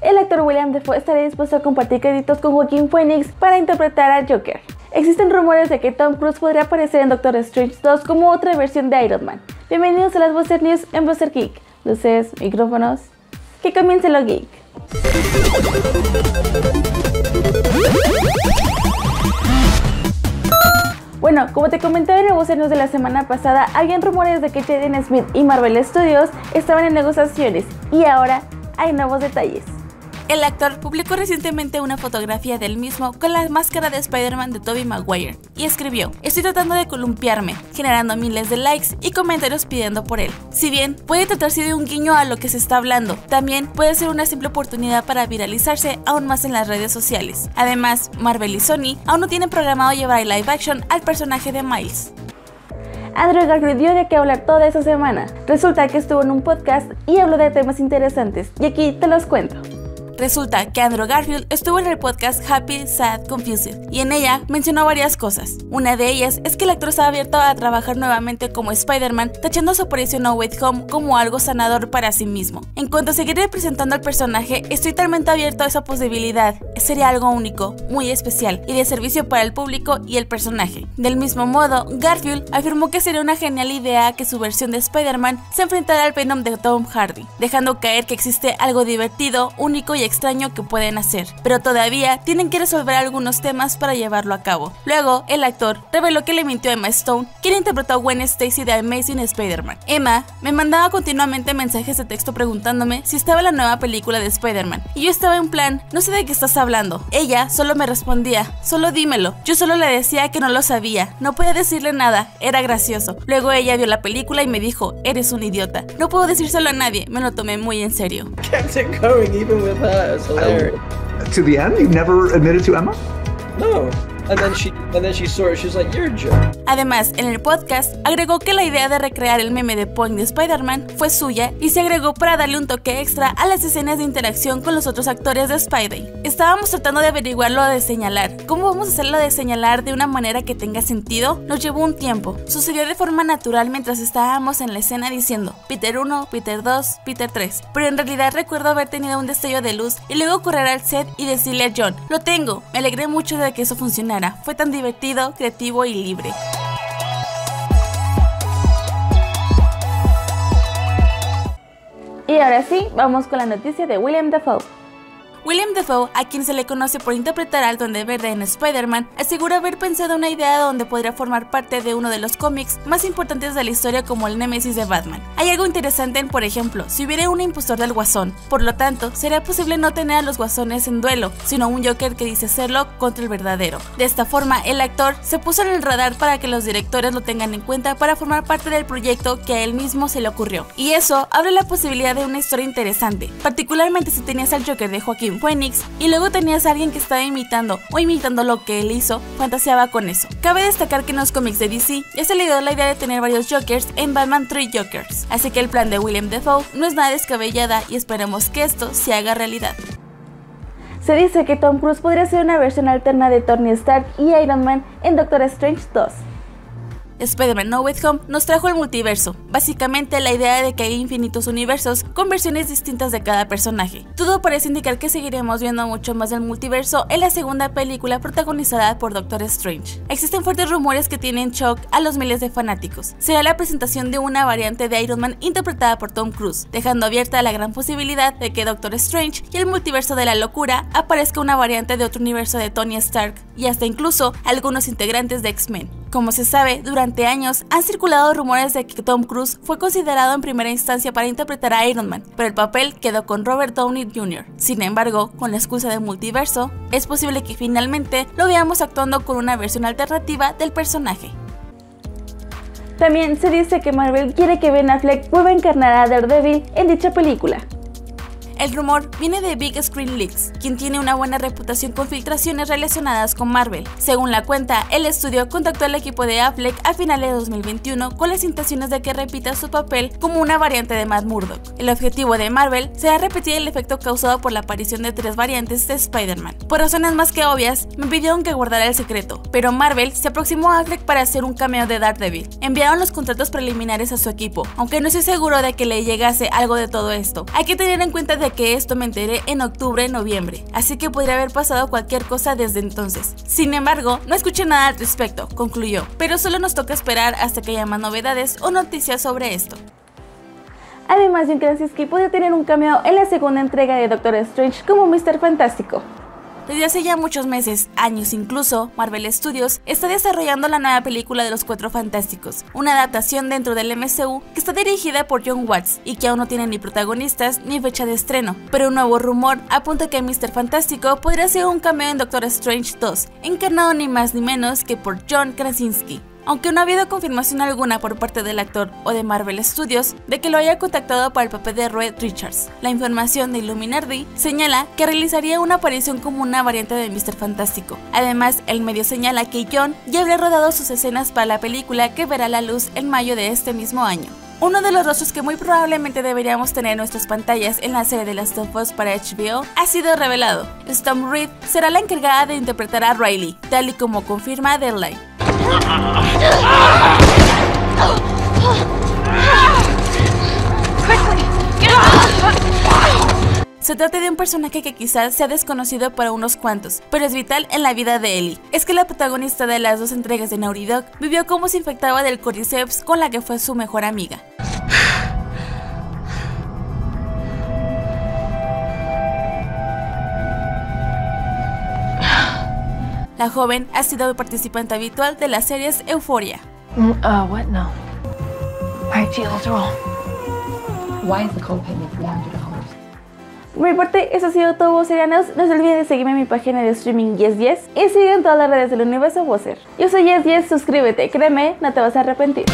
el actor Willem Dafoe estaría dispuesto a compartir créditos con Joaquin Phoenix para interpretar a Joker. Existen rumores de que Tom Cruise podría aparecer en Doctor Strange 2 como otra versión de Iron Man. Bienvenidos a las Boser News en Boser Geek. Luces, micrófonos, que comience lo geek. Bueno, como te comentaba en el Boser News de la semana pasada, habían rumores de que Teddy Smith y Marvel Studios estaban en negociaciones y ahora hay nuevos detalles. El actor publicó recientemente una fotografía del mismo con la máscara de Spider-Man de Tobey Maguire y escribió: "Estoy tratando de columpiarme", generando miles de likes y comentarios pidiendo por él. Si bien puede tratarse de un guiño a lo que se está hablando, también puede ser una simple oportunidad para viralizarse aún más en las redes sociales. Además, Marvel y Sony aún no tienen programado llevar el live action al personaje de Miles. Andrew Garfield dio de qué hablar toda esa semana. Resulta que estuvo en un podcast y habló de temas interesantes, y aquí te los cuento. Resulta que Andrew Garfield estuvo en el podcast Happy, Sad, Confused y en ella mencionó varias cosas. Una de ellas es que el actor está abierto a trabajar nuevamente como Spider-Man, tachando su aparición No Way Home como algo sanador para sí mismo. En cuanto a seguir representando al personaje, estoy totalmente abierto a esa posibilidad. Sería algo único, muy especial y de servicio para el público y el personaje. Del mismo modo, Garfield afirmó que sería una genial idea que su versión de Spider-Man se enfrentara al Venom de Tom Hardy, dejando caer que existe algo divertido, único y extraño que pueden hacer, pero todavía tienen que resolver algunos temas para llevarlo a cabo. Luego, el actor reveló que le mintió a Emma Stone, quien interpretó a Gwen Stacy de Amazing Spider-Man. Emma me mandaba continuamente mensajes de texto preguntándome si estaba la nueva película de Spider-Man, y yo estaba en plan, no sé de qué estás hablando. Ella solo me respondía, solo dímelo. Yo solo le decía que no lo sabía, no podía decirle nada, era gracioso. Luego ella vio la película y me dijo, eres un idiota. No puedo decírselo a nadie, me lo tomé muy en serio. To the end, you never admitted to Emma? No. And then she saw it, she was like, you're a jerk. Además, en el podcast agregó que la idea de recrear el meme de Point de Spider-Man fue suya y se agregó para darle un toque extra a las escenas de interacción con los otros actores de Spidey. Estábamos tratando de averiguar lo de señalar. ¿Cómo vamos a hacer lo de señalar de una manera que tenga sentido? Nos llevó un tiempo. Sucedió de forma natural mientras estábamos en la escena diciendo Peter 1, Peter 2, Peter 3. Pero en realidad recuerdo haber tenido un destello de luz y luego correr al set y decirle a John, lo tengo. Me alegré mucho de que eso funcionara. Fue tan divertido, creativo y libre. Y ahora sí, vamos con la noticia de Willem Dafoe. Willem Dafoe, a quien se le conoce por interpretar al Duende Verde en Spider-Man, asegura haber pensado una idea donde podría formar parte de uno de los cómics más importantes de la historia como el némesis de Batman. Hay algo interesante en, por ejemplo, si hubiera un impostor del guasón, por lo tanto, sería posible no tener a los guasones en duelo, sino un Joker que dice serlo contra el verdadero. De esta forma, el actor se puso en el radar para que los directores lo tengan en cuenta para formar parte del proyecto que a él mismo se le ocurrió. Y eso abre la posibilidad de una historia interesante, particularmente si tenías al Joker de Joaquin Phoenix y luego tenías a alguien que estaba imitando o imitando lo que él hizo, fantaseaba con eso. Cabe destacar que en los cómics de DC ya se le dio la idea de tener varios Jokers en Batman 3 Jokers, así que el plan de Willem Dafoe no es nada descabellada y esperemos que esto se haga realidad. Se dice que Tom Cruise podría ser una versión alterna de Tony Stark y Iron Man en Doctor Strange 2. Spider-Man No Way Home nos trajo el multiverso, básicamente la idea de que hay infinitos universos con versiones distintas de cada personaje. Todo parece indicar que seguiremos viendo mucho más del multiverso en la segunda película protagonizada por Doctor Strange. Existen fuertes rumores que tienen shock a los miles de fanáticos. Será la presentación de una variante de Iron Man interpretada por Tom Cruise, dejando abierta la gran posibilidad de que Doctor Strange y el multiverso de la locura aparezca una variante de otro universo de Tony Stark y hasta incluso algunos integrantes de X-Men. Como se sabe, durante años han circulado rumores de que Tom Cruise fue considerado en primera instancia para interpretar a Iron Man, pero el papel quedó con Robert Downey Jr. Sin embargo, con la excusa del multiverso, es posible que finalmente lo veamos actuando con una versión alternativa del personaje. También se dice que Marvel quiere que Ben Affleck vuelva a encarnar a Daredevil en dicha película. El rumor viene de Big Screen Leaks, quien tiene una buena reputación con filtraciones relacionadas con Marvel. Según la cuenta, el estudio contactó al equipo de Affleck a finales de 2021 con las intenciones de que repita su papel como una variante de Matt Murdock. El objetivo de Marvel será repetir el efecto causado por la aparición de tres variantes de Spider-Man. Por razones más que obvias, me pidieron que guardara el secreto, pero Marvel se aproximó a Affleck para hacer un cameo de Daredevil. Enviaron los contratos preliminares a su equipo, aunque no estoy seguro de que le llegase algo de todo esto. Hay que tener en cuenta de de que esto me enteré en octubre-noviembre, así que podría haber pasado cualquier cosa desde entonces. Sin embargo, no escuché nada al respecto, concluyó, pero solo nos toca esperar hasta que haya más novedades o noticias sobre esto. Además, John Krasinski podría tener un cameo en la segunda entrega de Doctor Strange como Mister Fantástico. Desde hace ya muchos meses, años incluso, Marvel Studios está desarrollando la nueva película de los Cuatro Fantásticos, una adaptación dentro del MCU que está dirigida por John Watts y que aún no tiene ni protagonistas ni fecha de estreno, pero un nuevo rumor apunta que Mister Fantástico podría ser un cameo en Doctor Strange 2, encarnado ni más ni menos que por John Krasinski. Aunque no ha habido confirmación alguna por parte del actor o de Marvel Studios de que lo haya contactado para el papel de Reed Richards, la información de Illuminati señala que realizaría una aparición como una variante de Mister Fantástico. Además, el medio señala que John ya habría rodado sus escenas para la película que verá la luz en mayo de este mismo año. Uno de los rostros que muy probablemente deberíamos tener en nuestras pantallas en la serie de Last of Us para HBO ha sido revelado. Storm Reed será la encargada de interpretar a Riley, tal y como confirma Deadline. Se trata de un personaje que quizás sea desconocido para unos cuantos, pero es vital en la vida de Ellie. Es que la protagonista de las dos entregas de Naughty Dog vivió cómo se infectaba del cordyceps con la que fue su mejor amiga. La joven ha sido participante habitual de las series Euphoria. Por mi parte, eso ha sido todo, Boserianos. No se olviden de seguirme en mi página de streaming Yes10 y sigan todas las redes del universo Boser. Yo soy Yes10, suscríbete, créeme, no te vas a arrepentir.